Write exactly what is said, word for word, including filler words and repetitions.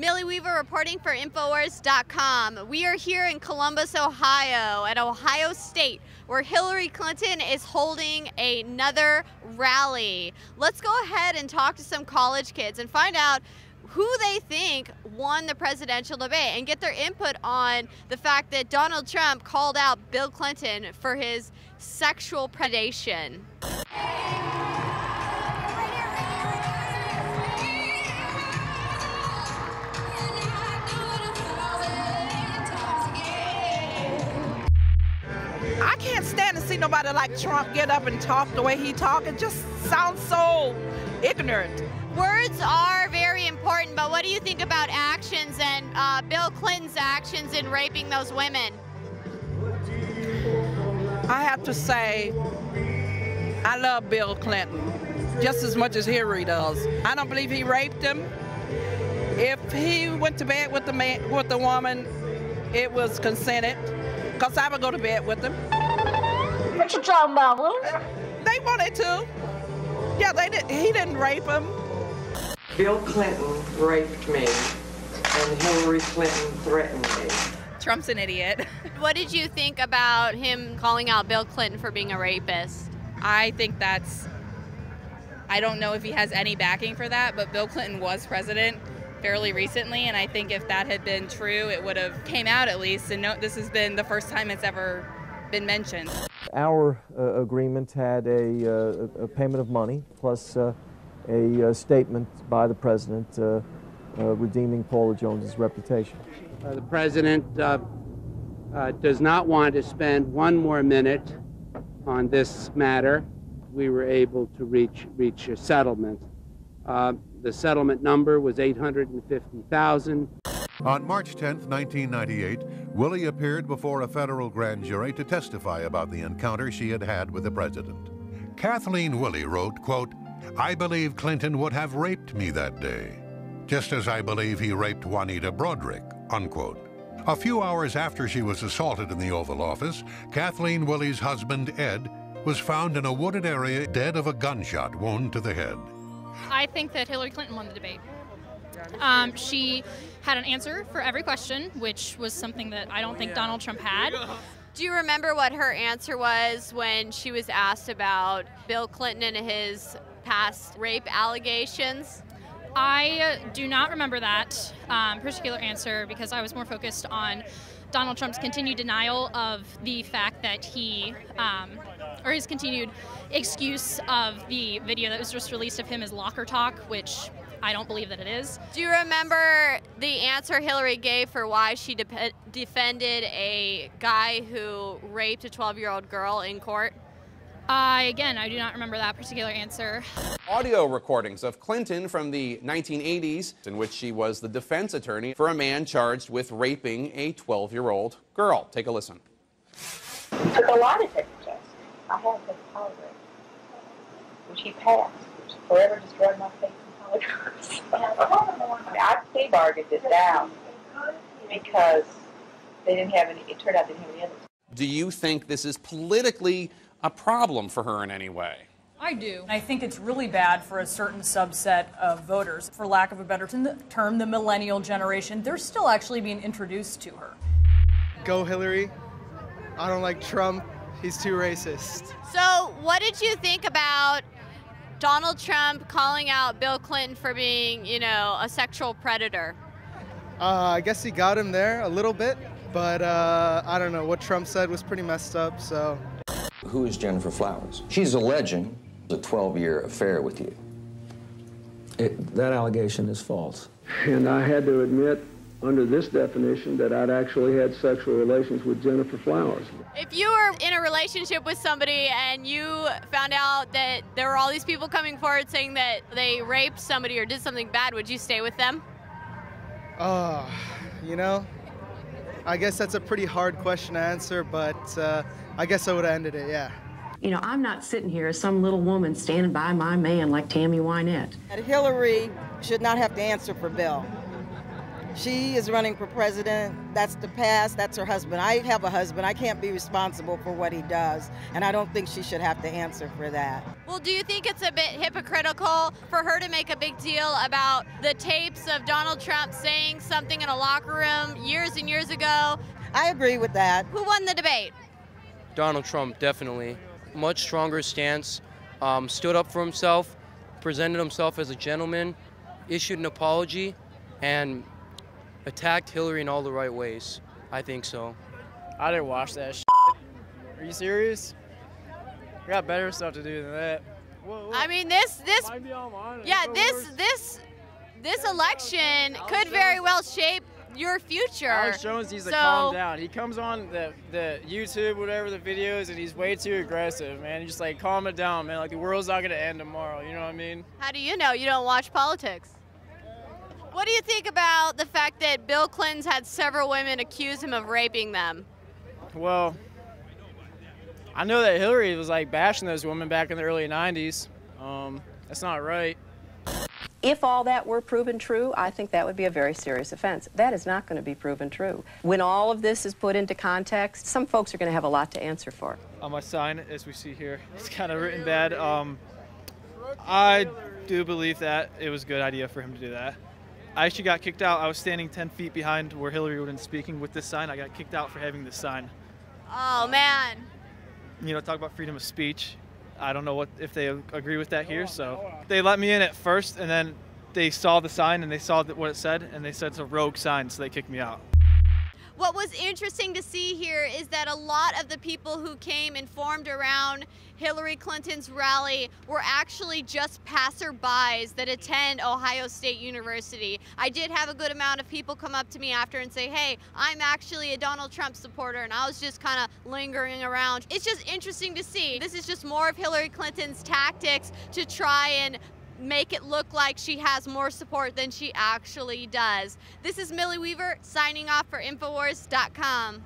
Millie Weaver reporting for InfoWars dot com. We are here in Columbus, Ohio, at Ohio State, where Hillary Clinton is holding another rally. Let's go ahead and talk to some college kids and find out who they think won the presidential debate and get their input on the fact that Donald Trump called out Bill Clinton for his sexual predation. I can't stand to see nobody like Trump get up and talk the way he talks. It just sounds so ignorant. Words are very important, but what do you think about actions and uh, Bill Clinton's actions in raping those women? I have to say, I love Bill Clinton just as much as Hillary does. I don't believe he raped him. If he went to bed with the man, with the woman, it was consented. Because I would go to bed with them. What you talking about, Willis? They wanted to. Yeah, they did. He didn't rape them. Bill Clinton raped me, and Hillary Clinton threatened me. Trump's an idiot. What did you think about him calling out Bill Clinton for being a rapist? I think that's... I don't know if he has any backing for that, but Bill Clinton was president fairly recently, and I think if that had been true, it would have came out at least, and no, this has been the first time it's ever been mentioned. Our uh, agreement had a, uh, a payment of money, plus uh, a uh, statement by the president uh, uh, redeeming Paula Jones's reputation. Uh, the president uh, uh, does not want to spend one more minute on this matter. We were able to reach, reach a settlement. Uh, The settlement number was eight hundred fifty thousand dollars. On March tenth, nineteen ninety-eight, Willey appeared before a federal grand jury to testify about the encounter she had had with the president. Kathleen Willey wrote, quote, "I believe Clinton would have raped me that day, just as I believe he raped Juanita Broaddrick," unquote. A few hours after she was assaulted in the Oval Office, Kathleen Willey's husband, Ed, was found in a wooded area dead of a gunshot wound to the head. I think that Hillary Clinton won the debate. Um, she had an answer for every question, which was something that I don't think Donald Trump had. Do you remember what her answer was when she was asked about Bill Clinton and his past rape allegations? I do not remember that um, particular answer because I was more focused on Donald Trump's continued denial of the fact that he, um, or his continued excuse of the video that was just released of him as locker talk, which I don't believe that it is. Do you remember the answer Hillary gave for why she de defended a guy who raped a twelve-year-old girl in court? Uh, again, I do not remember that particular answer. Audio recordings of Clinton from the nineteen eighties, in which she was the defense attorney for a man charged with raping a twelve-year-old girl. Take a listen. It took a lot of pictures. I had them all, which he passed, which forever destroyed my faith in politics. I plea bargained it down because they didn't have any. It turned out they didn't have any evidence. Do you think this is politically a problem for her in any way? I do. I think it's really bad for a certain subset of voters. For lack of a better term, the millennial generation, they're still actually being introduced to her. Go Hillary. I don't like Trump. He's too racist. So what did you think about Donald Trump calling out Bill Clinton for being, you know, a sexual predator? Uh, I guess he got him there a little bit, but uh, I don't know. What Trump said was pretty messed up, so. Who is Jennifer Flowers? She's alleging a twelve-year affair with you. It, that allegation is false. And I had to admit, under this definition, that I'd actually had sexual relations with Jennifer Flowers. If you were in a relationship with somebody and you found out that there were all these people coming forward saying that they raped somebody or did something bad, would you stay with them? Uh, you know, I guess that's a pretty hard question to answer, but uh, I guess I would have ended it, yeah. You know, I'm not sitting here as some little woman standing by my man like Tammy Wynette. Hillary should not have to answer for Bill. She is running for president. That's the past. That's her husband. I have a husband. I can't be responsible for what he does, and I don't think she should have to answer for that. Well, do you think it's a bit hypocritical for her to make a big deal about the tapes of Donald Trump saying something in a locker room years and years ago? I agree with that. Who won the debate? Donald Trump, definitely. Much stronger stance, um, stood up for himself, presented himself as a gentleman, issued an apology, and attacked Hillary in all the right ways. I think so. I didn't watch that shit. Are you serious? I got better stuff to do than that. Whoa, whoa. I mean, this, this, might be online. Yeah, this, worse. this, this election Alex could Jones. very well shape your future. Alex Jones needs so, to calm down. He comes on the, the YouTube, whatever the videos, and he's way too aggressive, man. He's just like, calm it down, man. Like, the world's not gonna end tomorrow, you know what I mean? How do you know? You don't watch politics. What do you think about the fact that Bill Clinton's had several women accuse him of raping them? Well, I know that Hillary was like bashing those women back in the early nineties. Um, that's not right. If all that were proven true, I think that would be a very serious offense. That is not going to be proven true. When all of this is put into context, some folks are going to have a lot to answer for. On my sign, as we see here, it's kind of written bad. Um, I do believe that it was a good idea for him to do that. I actually got kicked out. I was standing ten feet behind where Hillary would have been speaking with this sign. I got kicked out for having this sign. Oh, man. You know, talk about freedom of speech. I don't know what if they agree with that here. So they let me in at first, and then they saw the sign, and they saw what it said, and they said it's a rogue sign, so they kicked me out. What was interesting to see here is that a lot of the people who came and formed around Hillary Clinton's rally were actually just passerbys that attend Ohio State University. I did have a good amount of people come up to me after and say, hey, I'm actually a Donald Trump supporter, and I was just kind of lingering around. It's just interesting to see. This is just more of Hillary Clinton's tactics to try and make it look like she has more support than she actually does. This is Millie Weaver signing off for InfoWars dot com.